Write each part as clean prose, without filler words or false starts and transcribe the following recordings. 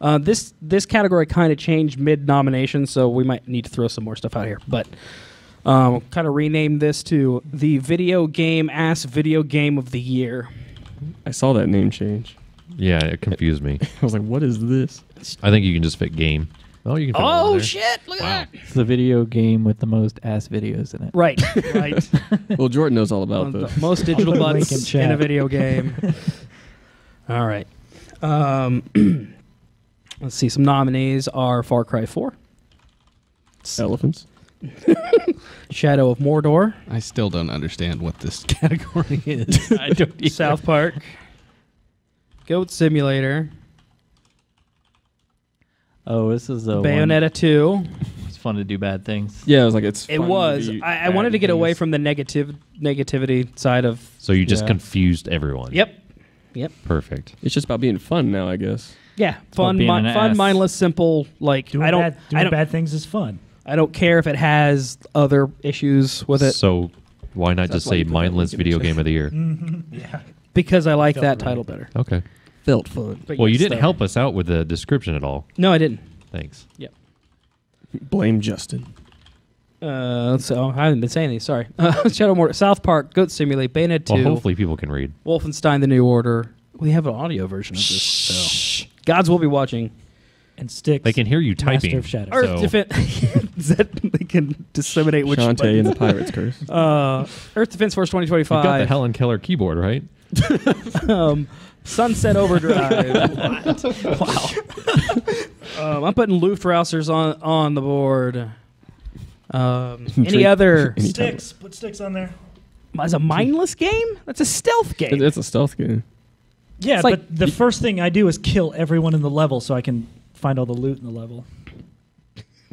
This category kind of changed mid-nomination, so we might need to throw some more stuff out here. But kind of rename this to the video game ass video game of the year. I saw that name change. Yeah, it confused me. I was like, what is this? I think you can just fit game. Oh, you can fit one in there. Shit! Look at that! It's the video game with the most ass videos in it. Right, right. Well, Jordan knows all about those. Most digital butts in a video game. All right. Let's see. Some nominees are Far Cry 4. Elephants. Shadow of Mordor. I still don't understand what this category is. I don't either. South Park. Goat Simulator. Oh, this is a Bayonetta 2. It's fun to do bad things. Yeah, I was like, it's. It was. I wanted to get away from the negativity side of. So you just confused everyone. Yep. Yep. Perfect. It's just about being fun now, I guess. Yeah, fun, mindless, simple. Like doing bad things is fun. I don't care if it has other issues with it. So why not just say mindless video game of the year? Mm-hmm. Yeah. Because I like that title better. Okay. Felt fun. Well, you didn't help us out with the description at all. No, I didn't. Thanks. Yep. Blame Justin. So I haven't been saying these. Sorry. Shadow Mordor, South Park, Goat Simulator, Bayonetta 2. Well, hopefully people can read. Wolfenstein: The New Order. We have an audio version of this. So gods will be watching. And Sticks. They can hear you typing. Earth Defense. They can disseminate which. Shantae and the Pirate's Curse. Earth Defense Force 2025. You got the Helen Keller keyboard, right? Sunset Overdrive. Wow. I'm putting Luftrausers on the board. Any other Sticks? Put Sticks on there. As a mindless game? That's a stealth game. It's a stealth game. Yeah, it's but the first thing I do is kill everyone in the level so I can find all the loot in the level.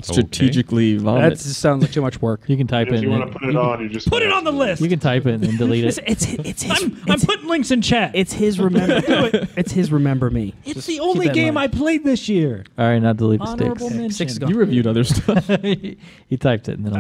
Strategically vomit. That just sounds like too much work. You can type in. If you want to put it on, you just put it on the list. You can type in and delete it. It's his, I'm putting links in chat. It's his remember. It's his remember me. It's just the only game I played this year. All right, now delete the Sticks. Sticks is gone. You reviewed other stuff. He typed it and then.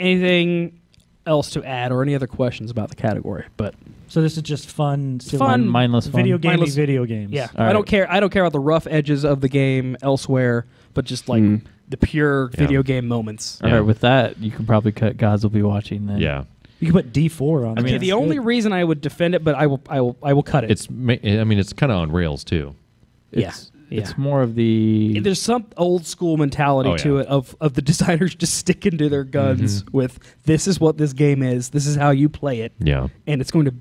Anything else to add or any other questions about the category? But so this is just fun, mindless video games. Video games. Yeah, right. I don't care. I don't care about the rough edges of the game elsewhere, but just like. The pure video game moments. Yeah. All right, with that, you can probably cut Gods Will Be Watching then. Yeah. You can put D4 on it. I mean, the only reason I would defend it, but I will cut it. It's kind of on rails too. It's more of the there's some old school mentality to it of the designers just sticking to their guns with this is what this game is. This is how you play it. Yeah. And it's going to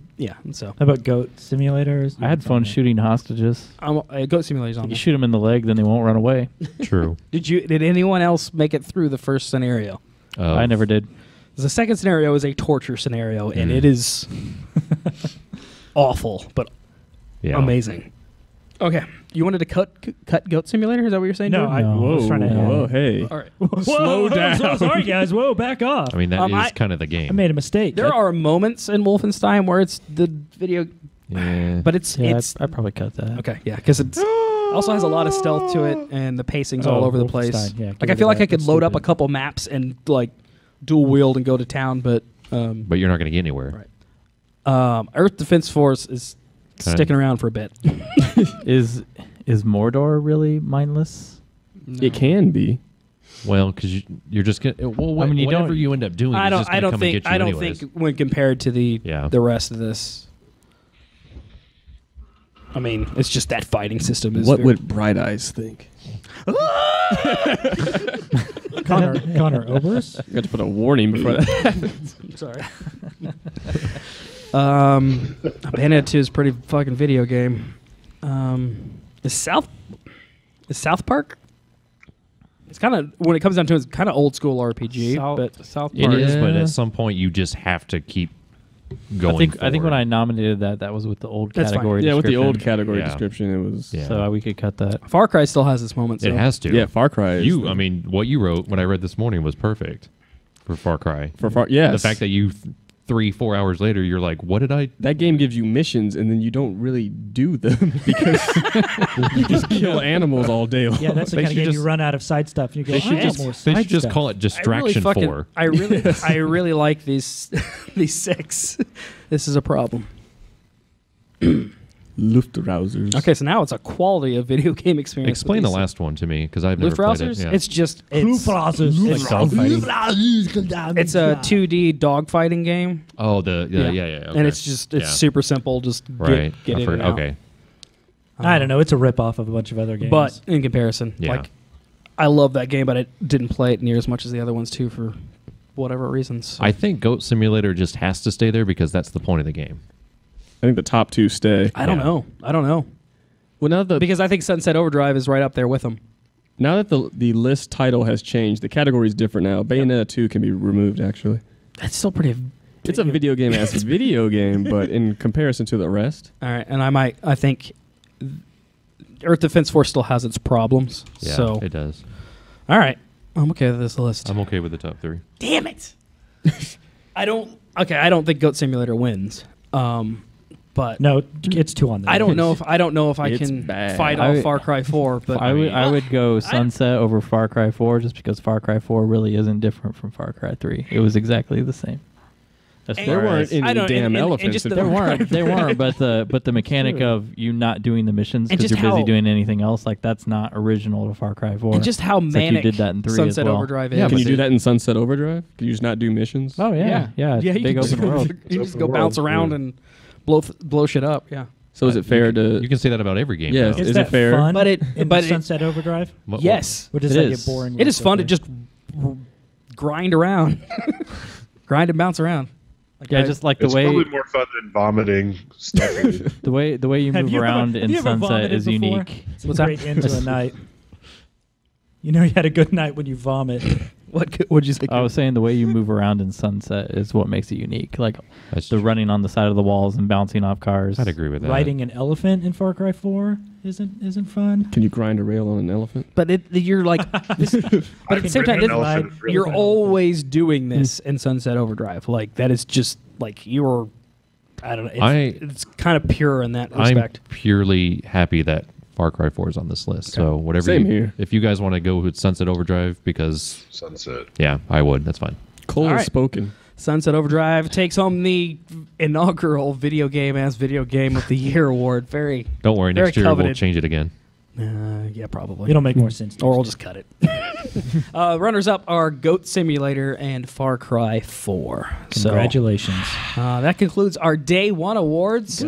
So how about Goat Simulators? I had fun shooting hostages. Goat Simulators on. You shoot them in the leg, then they won't run away. True. Did anyone else make it through the first scenario? I never did. The second scenario is a torture scenario, and it is awful, but amazing. Okay, you wanted to cut Goat Simulator? Is that what you're saying? No, I was trying to. Whoa, hey! All right, slow down. Sorry, guys. Whoa, back off. I mean, that is kind of the game. I made a mistake. There are moments in Wolfenstein where it's the video, but it's. I probably cut that. Okay, yeah, because it also has a lot of stealth to it, and the pacing's all over the place. Yeah, like I feel like I could load up a couple maps and like dual wield and go to town, but you're not going to get anywhere. Right. Earth Defense Force is. Sticking around for a bit. Is Mordor really mindless? No. It can be. Well, because you're just gonna. Well, whatever you end up doing, I don't. Just I don't think. I don't think when compared to the rest of this. I mean, it's just that fighting system is. What would Bright Eyes think? Connor Oberst. You got to put a warning before that happens. Sorry. Bayonetta 2 is pretty fucking video game. Is South Park? It's kind of when it comes down to it's kind of old school RPG, but South Park. It is, but at some point you just have to keep going. I think when I nominated that was with the old category. Yeah, with the old category description, it was. Yeah. So we could cut that. Far Cry still has this moment. It has to. Yeah, Far Cry. What you wrote when I read this morning was perfect for Far Cry. The fact that you. 3-4 hours later, you're like, what did I... That game gives you missions, and then you don't really do them because you just kill animals all day long. Yeah, that's the kind of game you run out of side stuff. And you go, they should just call it Distraction 4. I really like these six. This is a problem. Luftrausers. Okay, so now it's a quality of video game experience. Explain the last one to me, because I've never played it. Yeah. It's just... It's a 2D dogfighting game. Oh, the... Yeah. Okay. And it's just... It's super simple. Just get in and out. Okay. I don't know. It's a ripoff of a bunch of other games. But in comparison, like, I love that game, but I didn't play it near as much as the other ones, too, for whatever reasons. So. I think Goat Simulator just has to stay there because that's the point of the game. I think the top two stay. I don't know. I don't know. Well, now the because I think Sunset Overdrive is right up there with them. Now that the list title has changed, the category is different now. Bayonetta 2 can be removed, actually. That's still pretty... It's a video game as a video game, but in comparison to the rest. All right, and I think Earth Defense Force still has its problems. Yeah, so. It does. All right. I'm okay with this list. I'm okay with the top three. Damn it! I don't think Goat Simulator wins. But no, it's two on there. I don't know if I can fight off Far Cry 4, but I would go Sunset over Far Cry 4 just because Far Cry 4 really isn't different from Far Cry 3. It was exactly the same. There weren't any damn elephants. There weren't. There weren't. But the mechanic of you not doing the missions because you're busy doing anything else, like that's not original to Far Cry 4. And just how manic you did that in 3 Sunset Overdrive is. Yeah, can you do that in Sunset Overdrive? Can you just not do missions? Oh yeah. Big open world. You just go bounce around and blow shit up. Yeah. So is it fair to? You can say that about every game. Yeah. Is it fair? Fun? But it Sunset Overdrive. Yes. What does that get boring? It is fun to just grind around, grind and bounce around. Yeah, I just like the way. It's probably more fun than vomiting. the way you move around in Sunset is unique. It's a great end to a night. You know you had a good night when you vomit. What'd you say? I was saying the way you move around in Sunset is what makes it unique. Like the running on the side of the walls and bouncing off cars. I'd agree with that. Riding an elephant in Far Cry 4 isn't fun. Can you grind a rail on an elephant? But you're like, but at the same time, you're always doing this in Sunset Overdrive. Like that is just like you're. I don't know. It's kind of pure in that respect. I'm purely happy that Far Cry 4 is on this list, so whatever. Same here. If you guys want to go with Sunset Overdrive, because Sunset, yeah, I would. That's fine. Cole has spoken. Sunset Overdrive takes home the inaugural video game as video game of the year award. Very. Don't worry, very next year coveted. We'll change it again. Yeah, probably. It'll make more sense, or we'll just cut it. Runners up are Goat Simulator and Far Cry 4. Congratulations. So, that concludes our Day 1 awards.